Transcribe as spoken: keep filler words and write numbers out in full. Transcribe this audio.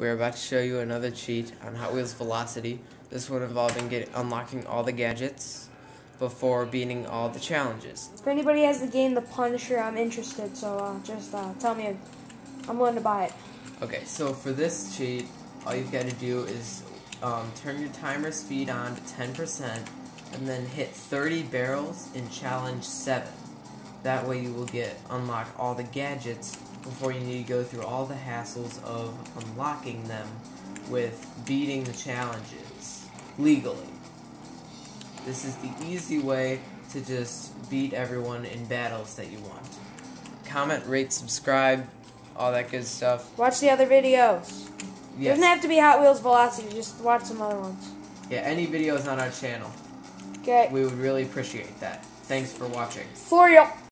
we're about to show you another cheat on Hot Wheels Velocity, this one involving get, unlocking all the gadgets before beating all the challenges. If anybody has the game The Punisher, I'm interested, so uh, just uh, tell me, I'm willing to buy it. Okay, so for this cheat, all you've got to do is um, turn your timer speed on to ten percent, and then hit thirty barrels in challenge seven. That way you will get unlock all the gadgets before you need to go through all the hassles of unlocking them with beating the challenges legally. This is the easy way to just beat everyone in battles that you want. Comment, rate, subscribe, all that good stuff. Watch the other videos. Yes. It doesn't have to be Hot Wheels Velocity, just watch some other ones. Yeah, any videos on our channel. Okay. We would really appreciate that. Thanks for watching. For you.